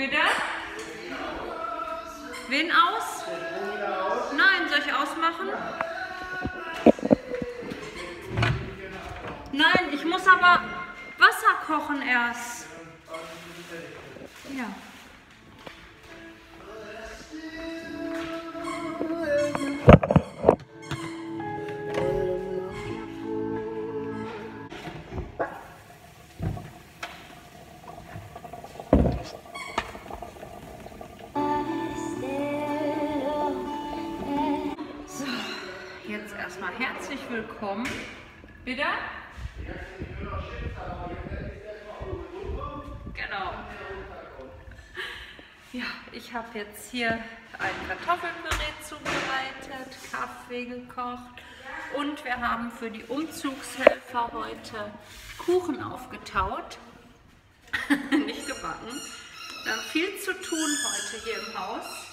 Bitte? Wen aus? Nein, soll ich ausmachen? Nein, ich muss aber Wasser kochen erst. Ja. So, jetzt erstmal herzlich willkommen. Bitte? Genau. Ja, ich habe jetzt hier ein Kartoffelpüree zubereitet, Kaffee gekocht und wir haben für die Umzugshelfer heute Kuchen aufgetaut. Nicht gebacken. Wir haben viel zu tun heute hier im Haus.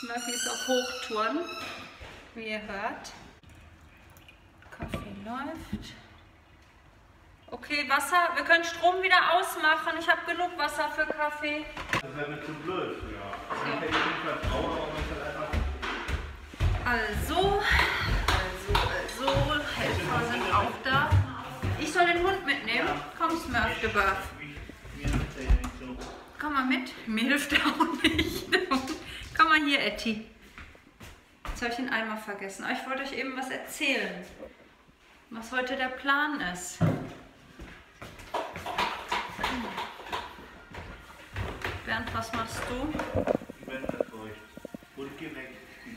Smurfy ist auf Hochtouren, wie ihr hört. Kaffee läuft. Okay, Wasser. Wir können Strom wieder ausmachen. Ich habe genug Wasser für Kaffee. Das wäre mir zu blöd. Ja. Also, Helfer sind auch da. Ich soll den Hund mitnehmen. Komm, Smurf, komm mal mit. Mir hilft er auch nicht. Komm mal hier, Etti. Jetzt habe ich den Eimer vergessen. Aber ich wollte euch eben was erzählen, was heute der Plan ist. Bernd, was machst du? Bernd hat feucht. Und geh weg.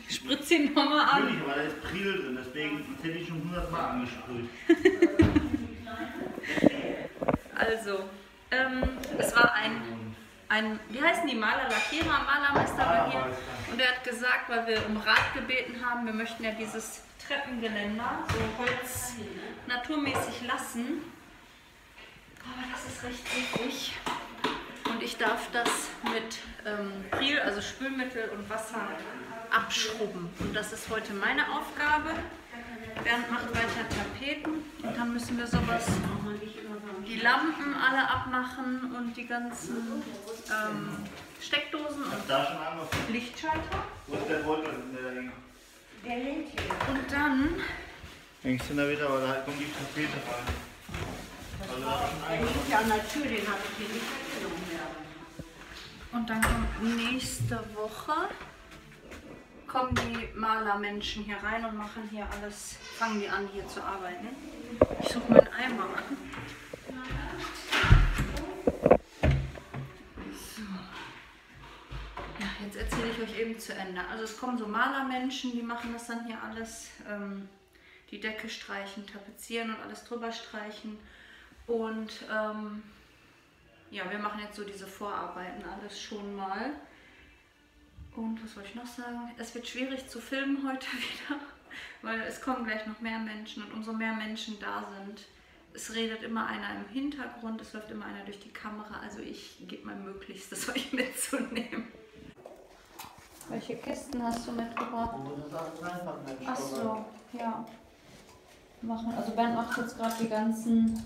Ich spritze ihn nochmal an. Natürlich, aber da ist Priel drin, deswegen hätte ich schon 100 Mal angesprüht. Also, es war ein, wie heißen die, Maler, Lackierer, Malermeister bei hier. Und er hat gesagt, weil wir um Rat gebeten haben, wir möchten ja dieses Treppengeländer so Holz naturmäßig lassen. Aber das ist recht wichtig. Und ich darf das mit Priel, also Spülmittel und Wasser, abschrubben. Und das ist heute meine Aufgabe. Bernd macht weiter Tapeten. Und dann müssen wir sowas, die Lampen alle abmachen und die ganzen Steckdosen und Lichtschalter. Wo ist der Beutel? Der liegt hier. Und dann... Hängst du da wieder, aber da kommt die Tapete rein. Der liegt ja an der Tür, den habe ich hier nicht mitgenommen. Und dann kommt nächste Woche, kommen die Malermenschen hier rein und machen hier alles, fangen die an hier zu arbeiten. Ich suche meinen Eimer. So. Ja, jetzt erzähle ich euch eben zu Ende. Also es kommen so Malermenschen, die machen das dann hier alles, die Decke streichen, tapezieren und alles drüber streichen. Und ja, wir machen jetzt so diese Vorarbeiten alles schon mal. Und was wollte ich noch sagen? Es wird schwierig zu filmen heute wieder, weil es kommen gleich noch mehr Menschen und umso mehr Menschen da sind, es redet immer einer im Hintergrund, es läuft immer einer durch die Kamera, also ich gebe mein Möglichstes, euch mitzunehmen. Welche Kisten hast du mitgebracht? Ach so, ja. Machen. Also Bernd macht jetzt gerade die ganzen...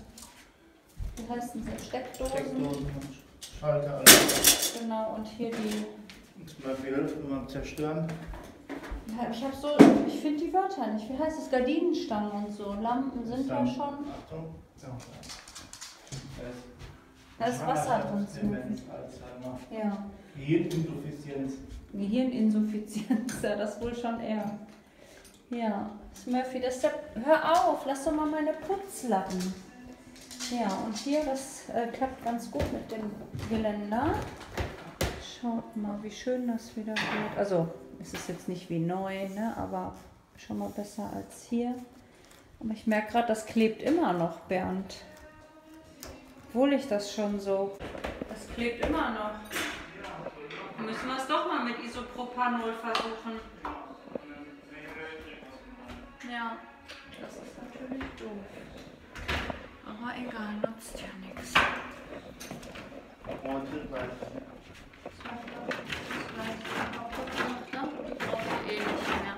Wie heißt denn das? Steckdosen? Steckdosen und Schalter, alles. Genau, und hier die... Und mal viel Hilfe beim Zerstören. Ja, ich finde die Wörter nicht. Wie heißt das? Gardinenstangen und so. Lampen sind ja schon... Achtung. Ja. Da ist Wasser drin. Demenz, Alzheimer. Ja. Gehirninsuffizienz. Gehirninsuffizienz, ja, das wohl schon eher. Ja, Smurfy, das ist der... Hör auf, lass doch mal meine Putzlappen. Ja, und hier, das klappt ganz gut mit dem Geländer. Schaut mal, wie schön das wieder wird. Also, es ist jetzt nicht wie neu, ne? Aber schon mal besser als hier. Aber ich merke gerade, das klebt immer noch, Bernd. Obwohl ich das schon so... Das klebt immer noch. Dann müssen wir es doch mal mit Isopropanol versuchen. Ja, das ist natürlich doof. Aber egal, nutzt ja nichts. Die brauche ich eh nicht mehr.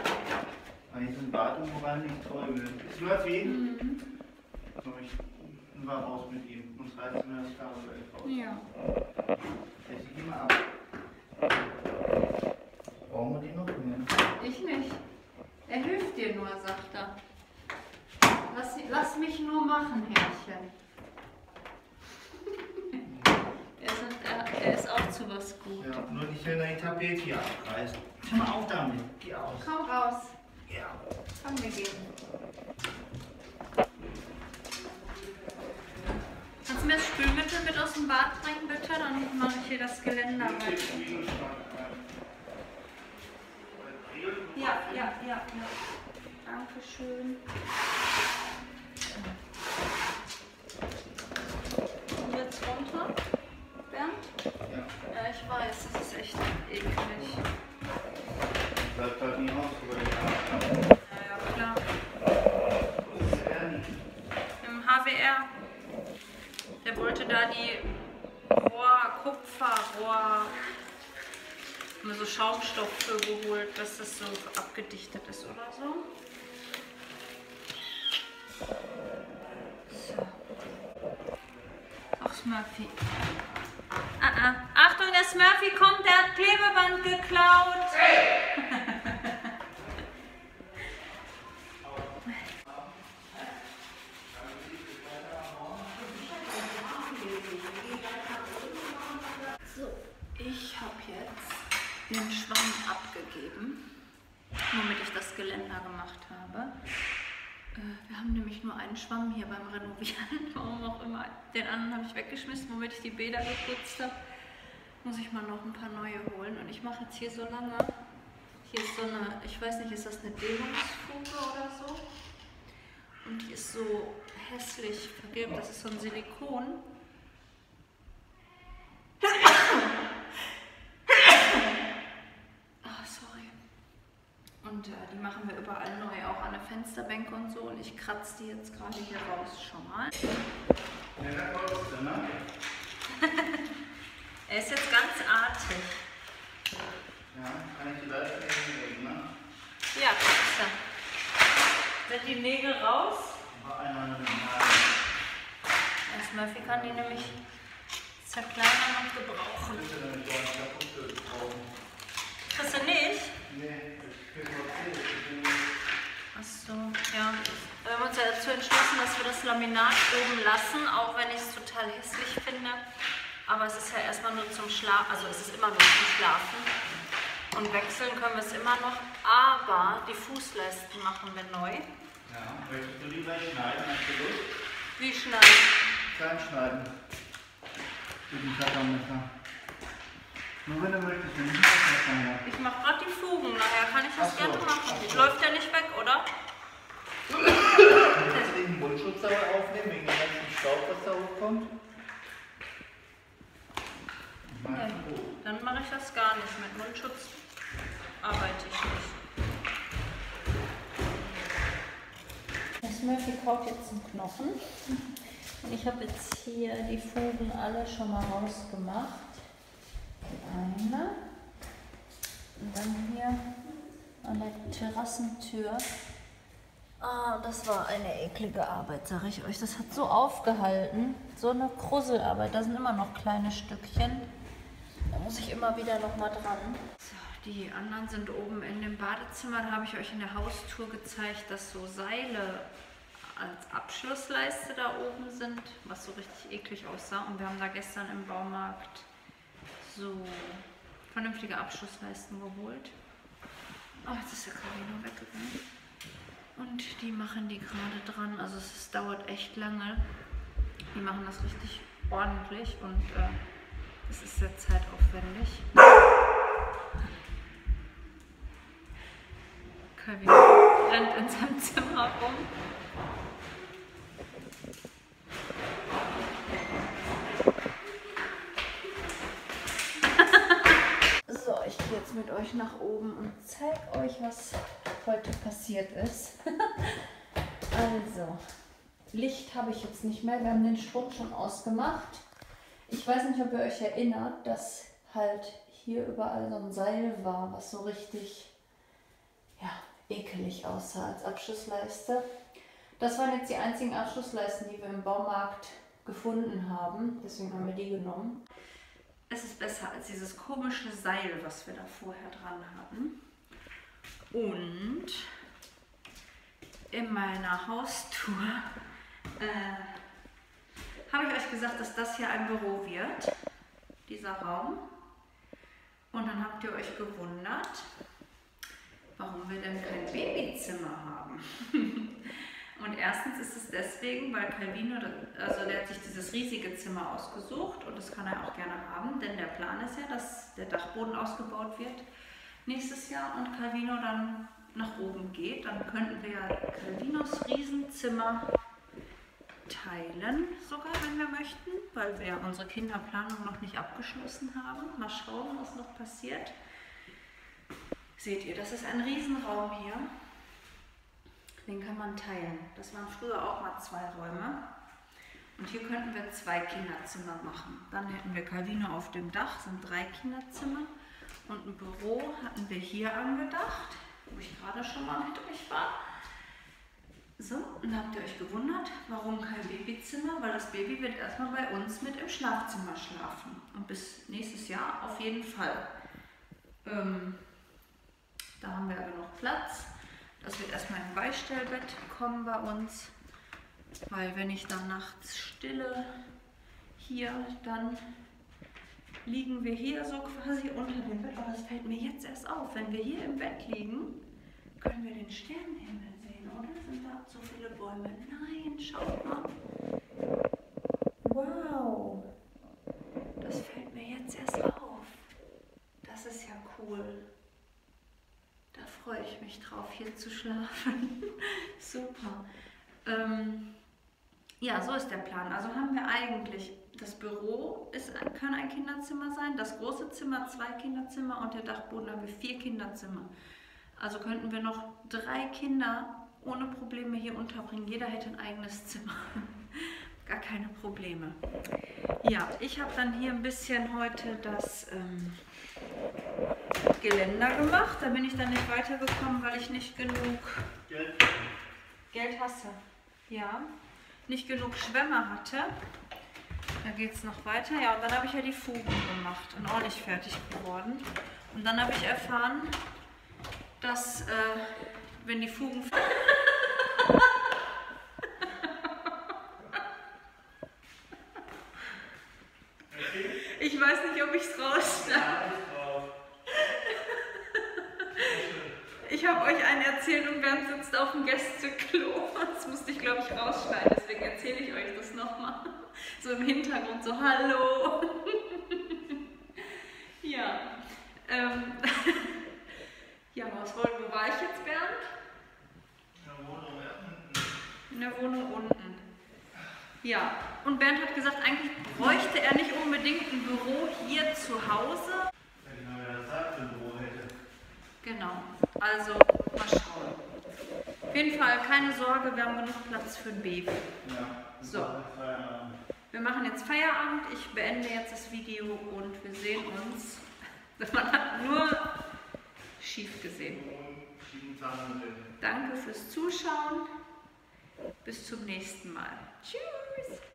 Eigentlich ein Bad umgewandt, nicht toll will. Ist Smurfy? Mhm. So, ich war raus mit ihm. Sonst reißen wir das Kabel raus. Ja. Brauchen wir die noch mehr? Ich nicht. Er hilft dir nur, sagt er. Lass mich nur machen, Herrchen. Er ist auch zu was gut. Ja, nur nicht, wenn er die Tapete hier abreißt. Schau mal auf damit. Geh aus. Komm raus. Ja. Komm, wir gehen. Kannst du mir das Spülmittel mit aus dem Bad bringen, bitte? Dann mache ich hier das Geländer rein. Ja. Dankeschön. Und jetzt runter, Bernd? Ja, ich weiß, das ist echt eklig. Bleibt halt nie aus, über den Haaren. Ja, klar. Wo ist der Bernd? Im HWR. Der wollte da die Kupferrohr, immer so Schaumstoff für geholt, dass das so abgedichtet ist oder so. So. Ach, Smurfy. Achtung, der Smurfy kommt, der hat Klebeband geklaut. Hey. So, ich habe jetzt den Schwamm abgegeben, womit ich das Geländer gemacht habe. Wir haben nämlich nur einen Schwamm hier beim Renovieren, warum auch immer. Den anderen habe ich weggeschmissen, womit ich die Bäder geputzt habe. Muss ich mal noch ein paar neue holen. Und ich mache jetzt hier so lange. Hier ist so eine, ich weiß nicht, ist das eine Dehnungsfuge oder so? Und die ist so hässlich vergilbt. Das ist so ein Silikon. Und die machen wir überall neu, auch an der Fensterbänke und so. Und ich kratze die jetzt gerade hier raus schon mal. Er ist jetzt ganz artig. Ja, kann ich die Leiter nehmen, ne? Ja, kratze. Sind die Nägel raus? Der Smurfy kann die nämlich zerkleinern und gebrauchen. Kriegst du nicht? Nee. Achso, ja. Wir haben uns ja dazu entschlossen, dass wir das Laminat oben lassen, auch wenn ich es total hässlich finde. Aber es ist ja erstmal nur zum Schlafen, also es ist immer nur zum Schlafen. Und wechseln können wir es immer noch, aber die Fußleisten machen wir neu. Ja, möchtest du lieber schneiden, hast du Lust? Wie schneiden? Klein schneiden. Mit dem Klettermesser. Nur wenn du möchtest, dann nicht das Messer mehr. Ich mache gerade die Fugen, nachher kann ich das gerne machen. Läuft ja nicht weg, oder? Du kannst den Mundschutz dabei aufnehmen, wegen dem ganzen Staub, was da hochkommt. Ja, dann mache ich das gar nicht. Mit Mundschutz arbeite ich nicht. Das Smurfy kauft jetzt einen Knochen. Und ich habe jetzt hier die Fugen alle schon mal rausgemacht. Eine. Und dann hier an der Terrassentür. Ah, das war eine eklige Arbeit, sage ich euch. Das hat so aufgehalten. So eine Krusselarbeit. Da sind immer noch kleine Stückchen. Da muss ich immer wieder nochmal dran. So, die anderen sind oben in dem Badezimmer. Da habe ich euch in der Haustour gezeigt, dass so Seile als Abschlussleiste da oben sind, was so richtig eklig aussah. Und wir haben da gestern im Baumarkt so vernünftige Abschlussleisten geholt. Oh, jetzt ist der Calvino weggegangen. Und die machen die gerade dran. Also es dauert echt lange. Die machen das richtig ordentlich und es ist sehr zeitaufwendig. Calvino rennt in seinem Zimmer rum. Mit euch nach oben und zeig euch, was heute passiert ist. Also, Licht habe ich jetzt nicht mehr. Wir haben den Strom schon ausgemacht. Ich weiß nicht, ob ihr euch erinnert, dass halt hier überall so ein Seil war, was so richtig, ja, ekelig aussah als Abschlussleiste. Das waren jetzt die einzigen Abschlussleisten, die wir im Baumarkt gefunden haben. Deswegen haben wir die genommen. Es ist besser als dieses komische Seil, was wir da vorher dran hatten. Und in meiner Haustour habe ich euch gesagt, dass das hier ein Büro wird, dieser Raum. Und dann habt ihr euch gewundert, warum wir denn kein Babyzimmer haben. Und erstens ist es deswegen, weil Calvino, also der hat sich dieses riesige Zimmer ausgesucht und das kann er auch gerne haben, denn der Plan ist ja, dass der Dachboden ausgebaut wird nächstes Jahr und Calvino dann nach oben geht. Dann könnten wir Calvinos Riesenzimmer teilen, sogar wenn wir möchten, weil wir unsere Kinderplanung noch nicht abgeschlossen haben. Mal schauen, was noch passiert. Seht ihr, das ist ein Riesenraum hier. Den kann man teilen. Das waren früher auch mal 2 Räume. Und hier könnten wir 2 Kinderzimmer machen. Dann hätten wir Calvino auf dem Dach, sind 3 Kinderzimmer. Und ein Büro hatten wir hier angedacht, wo ich gerade schon mal mit euch war. So, und da habt ihr euch gewundert, warum kein Babyzimmer? Weil das Baby wird erstmal bei uns mit im Schlafzimmer schlafen. Und bis nächstes Jahr auf jeden Fall. Da haben wir aber noch Platz. Das wird erstmal ein Beistellbett kommen bei uns, weil wenn ich dann nachts stille hier, dann liegen wir hier so quasi unter dem Bett. Aber das fällt mir jetzt erst auf, wenn wir hier im Bett liegen, können wir den Sternenhimmel sehen, oder? Sind da so viele Bäume? Nein, schaut mal. Wow, das fällt mir jetzt erst auf. Das ist ja cool. Da freue ich mich drauf, hier zu schlafen. Super. Ja, so ist der Plan. Also haben wir eigentlich, das Büro kann ein Kinderzimmer sein, das große Zimmer 2 Kinderzimmer und der Dachboden haben wir 4 Kinderzimmer. Also könnten wir noch 3 Kinder ohne Probleme hier unterbringen. Jeder hätte ein eigenes Zimmer. Gar keine Probleme. Ja, ich habe dann hier ein bisschen heute das Geländer gemacht. Da bin ich dann nicht weitergekommen, weil ich nicht genug Geld hasse. Ja, nicht genug Schwämme hatte. Da geht es noch weiter. Ja, und dann habe ich ja die Fugen gemacht und auch nicht fertig geworden. Und dann habe ich erfahren, dass wenn die Fugen... Ich weiß nicht, ob ich es rausschneide. Ich habe euch einen erzählt und Bernd sitzt auf dem Gästeklo. Das musste ich, glaube ich, rausschneiden. Deswegen erzähle ich euch das nochmal. So im Hintergrund, so hallo. Ja. Ja, was wollen wir? Wo war ich jetzt, Bernd? In der Wohnung unten. In der Wohnung unten. Ja. Und Bernd hat gesagt, eigentlich bräuchte er nicht unbedingt ein Büro hier zu Hause. Wenn er das sagte, ein Büro hätte. Genau. Also, mal schauen. Auf jeden Fall, keine Sorge, wir haben genug Platz für ein Baby. Ja, so. Wir machen jetzt Feierabend. Ich beende jetzt das Video und wir sehen uns. Man hat nur schief gesehen. Danke fürs Zuschauen. Bis zum nächsten Mal. Tschüss.